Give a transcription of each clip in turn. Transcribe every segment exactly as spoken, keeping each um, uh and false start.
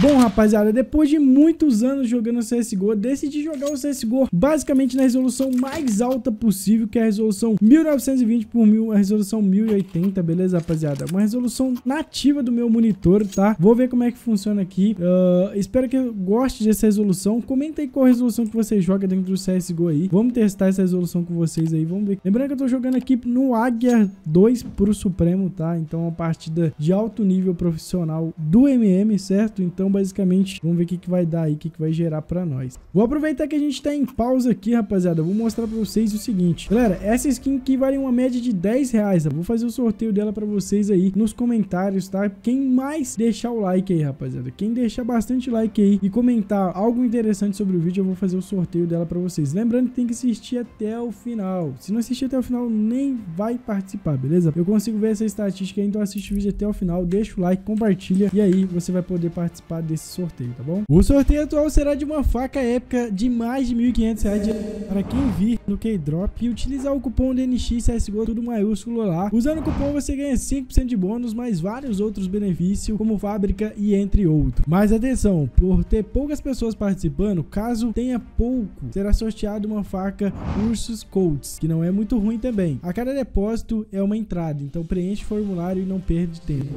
Bom, rapaziada, depois de muitos anos jogando C S G O, decidi jogar o C S G O basicamente na resolução mais alta possível, que é a resolução mil novecentos e vinte por mil, a resolução mil e oitenta, beleza, rapaziada? Uma resolução nativa do meu monitor, tá? Vou ver como é que funciona aqui. Uh, espero que eu goste dessa resolução. Comenta aí qual resolução que você joga dentro do C S G O aí. Vamos testar essa resolução com vocês aí, vamos ver. Lembrando que eu tô jogando aqui no Águia dois pro Supremo, tá? Então é uma partida de alto nível profissional do M M, certo? Então basicamente, vamos ver o que, que vai dar aí, o que, que vai gerar pra nós. Vou aproveitar que a gente tá em pausa aqui, rapaziada. Vou mostrar pra vocês o seguinte. Galera, essa skin aqui vale uma média de dez reais. Tá? Vou fazer o sorteio dela pra vocês aí nos comentários, tá? Quem mais deixar o like aí, rapaziada. Quem deixar bastante like aí e comentar algo interessante sobre o vídeo, eu vou fazer o sorteio dela pra vocês. Lembrando que tem que assistir até o final. Se não assistir até o final, nem vai participar, beleza? Eu consigo ver essa estatística aí, então assiste o vídeo até o final, deixa o like, compartilha e aí você vai poder participar desse sorteio, tá bom? O sorteio atual será de uma faca épica de mais de mil e quinhentos reais de... para quem vir no Keydrop e utilizar o cupom D N X C S G O, tudo maiúsculo lá. Usando o cupom você ganha cinco por cento de bônus, mais vários outros benefícios, como fábrica e entre outros. Mas atenção, por ter poucas pessoas participando, caso tenha pouco, será sorteado uma faca Ursus Colts, que não é muito ruim também. A cada depósito é uma entrada, então preenche o formulário e não perde tempo.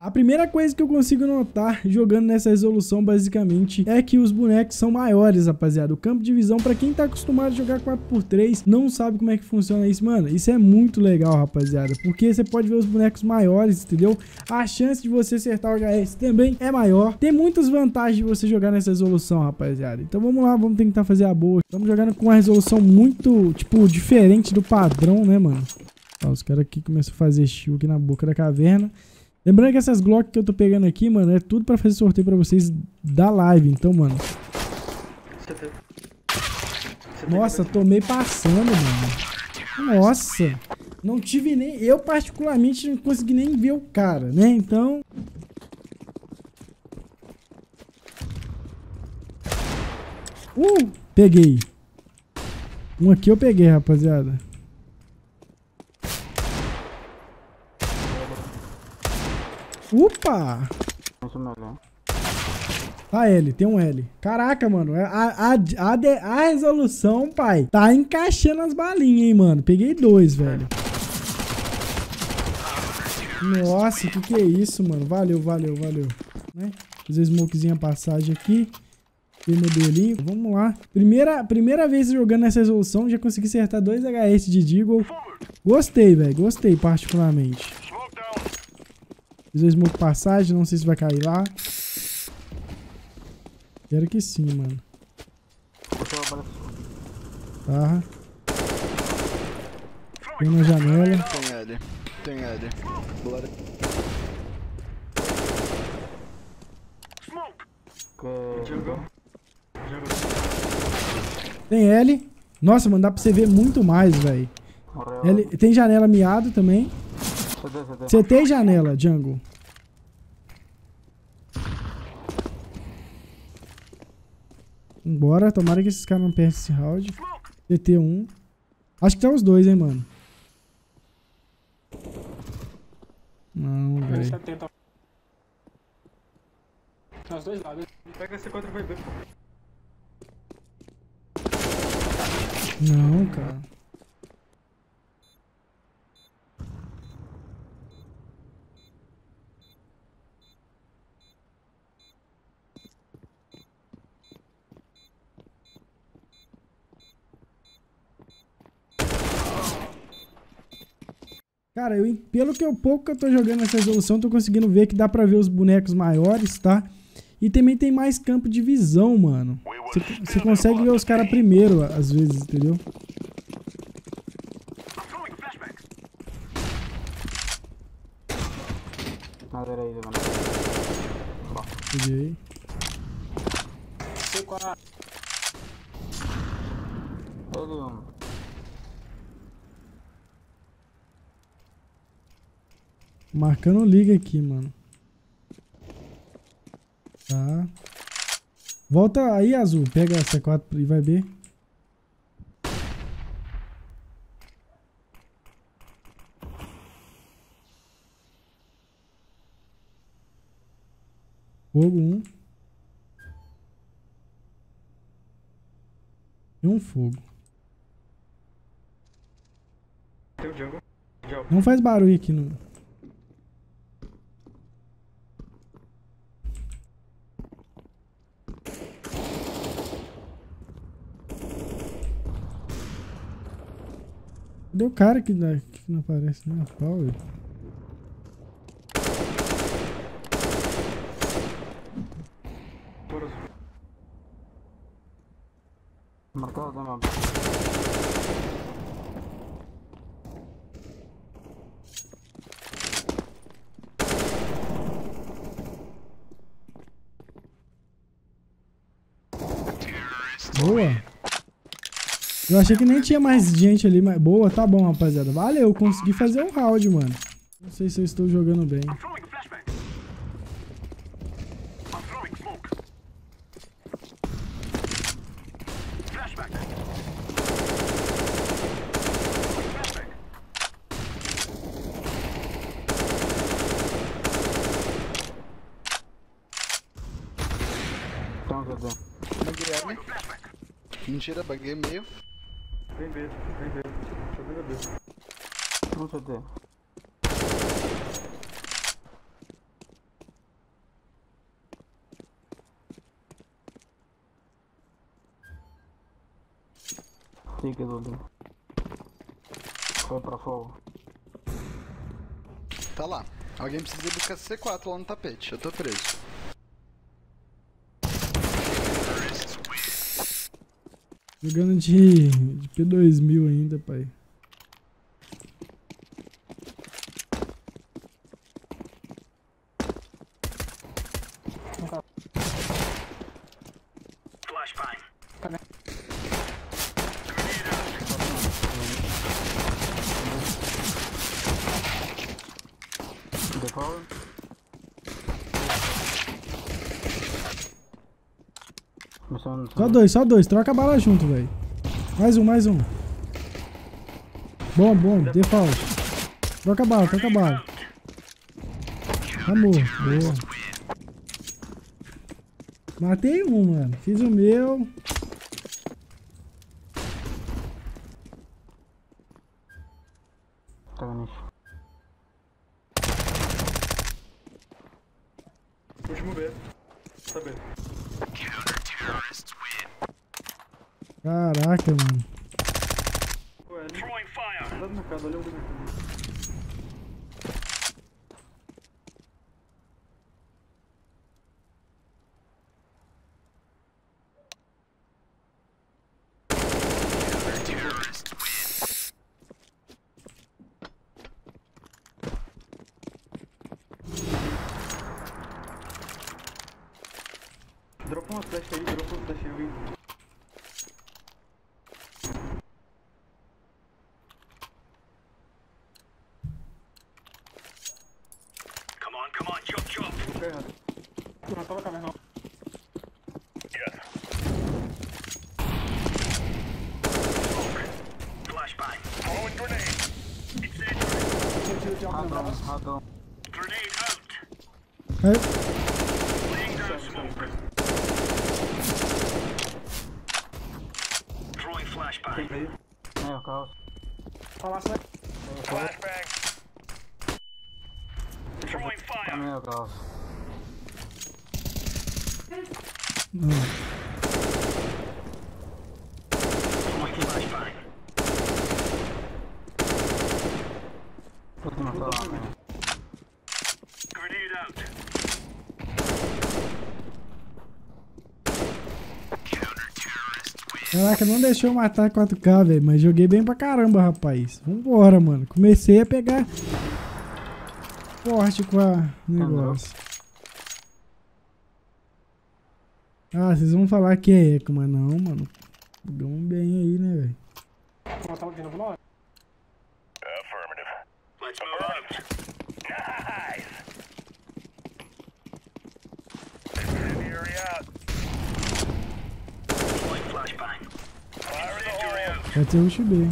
A primeira coisa que eu consigo notar jogando nessa resolução, basicamente, é que os bonecos são maiores, rapaziada. O campo de visão, pra quem tá acostumado a jogar quatro por três, não sabe como é que funciona isso, mano. Isso é muito legal, rapaziada, porque você pode ver os bonecos maiores, entendeu? A chance de você acertar o H S também é maior. Tem muitas vantagens de você jogar nessa resolução, rapaziada. Então vamos lá, vamos tentar fazer a boa. Estamos jogando com uma resolução muito, tipo, diferente do padrão, né, mano? Ó, os caras aqui começam a fazer chill aqui na boca da caverna. Lembrando que essas Glock que eu tô pegando aqui, mano, é tudo pra fazer sorteio pra vocês da live, então, mano. Nossa, tomei passando, mano. Nossa, não tive nem... Eu, particularmente, não consegui nem ver o cara, né? Então... Uh, peguei. Um aqui eu peguei, rapaziada. Opa! Tá L, tem um L. Caraca, mano. A, a, a, de, a resolução, pai, tá encaixando as balinhas, hein, mano. Peguei dois, velho. Nossa, que que é isso, mano? Valeu, valeu, valeu. Né? Fazer smokezinha passagem aqui. Modelinho. Vamos lá. Primeira, primeira vez jogando nessa resolução, já consegui acertar dois H S de Deagle. Gostei, velho. Gostei, particularmente. Fiz o smoke passagem, não sei se vai cair lá. Quero que sim, mano. Tá. Tem uma janela. Tem Eder. Tem Eder. Bora. Tem L. Nossa, mano, dá pra você ver muito mais, velho. Tem janela miado também. C T e janela, Django. Vambora, tomara que esses caras não perdem esse round. C T um. Acho que tá os dois, hein, mano. Não, velho. Tá os dois lados. Pega esse contra o V B. Não, cara. Cara, eu, pelo que eu pouco que eu tô jogando nessa resolução, tô conseguindo ver que dá pra ver os bonecos maiores, tá? E também tem mais campo de visão, mano. Você consegue ver os caras primeiro, às vezes, entendeu? Peguei. Peguei. Marcando liga aqui, mano. Tá. Volta aí, azul. Pega a C quatro e vai B. Fogo um. E um fogo. Não faz barulho aqui no... Cadê o cara que não, que não aparece nem a pau, velho? Matou, não, não. Boa. Eu achei que nem tinha mais gente ali, mas boa, tá bom, rapaziada. Valeu, consegui fazer um round, mano. Não sei se eu estou jogando bem. Mentira, baguei meio. Vem B, vem B. Deixa eu ver a B. Vamos fazer. Fica, Dolinho. Vai pra fogo. Tá lá. Alguém precisa ir buscar C quatro lá no tapete. Eu tô preso. Jogando de, de P dois mil ainda, pai. Só dois, só dois. Troca a bala junto, velho. Mais um, mais um. Bom, bom. Default. Troca a bala, troca a bala. Amor. Boa. Matei um, mano. Fiz o meu. Último B. Tá bem. Caraca, mano. Dropa uma flash aí, dropa uma flash aí. Aí. Caraca, não deixou eu matar quatro K, velho, mas joguei bem pra caramba, rapaz. Vambora, mano. Comecei a pegar forte com a negócio. Ah, vocês vão falar que é eco, mas não, mano. Jogou bem aí, né, velho? Vamos matar o de novo na hora? Affirmative. Let's move. Vai ter ult B.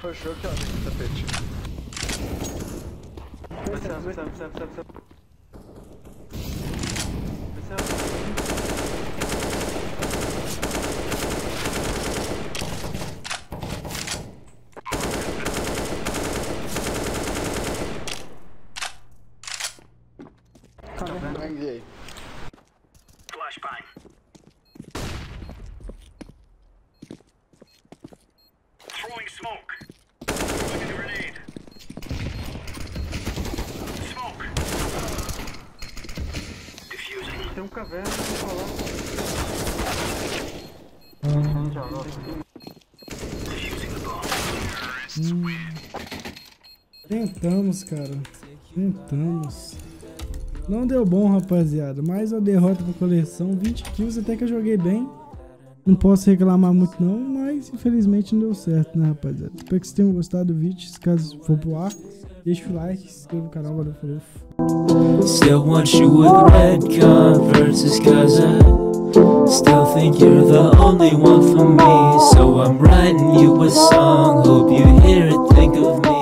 Fechou que ela tem que tapete. Vai ser, vai ser, vai ser, vai ser. Tem um caverna que falou. Hum. Tentamos, cara. Tentamos. Não deu bom, rapaziada. Mais uma derrota pra coleção. vinte kills, até que eu joguei bem. Não posso reclamar muito não, mas infelizmente não deu certo, né, rapaziada? Espero que vocês tenham gostado do vídeo. Se caso for pro ar, deixa o like, se inscreva no canal, valeu, falou. Still want you with red Converses, cause I still think you're the only one for me. So I'm writing you a song, hope you hear it, think of me.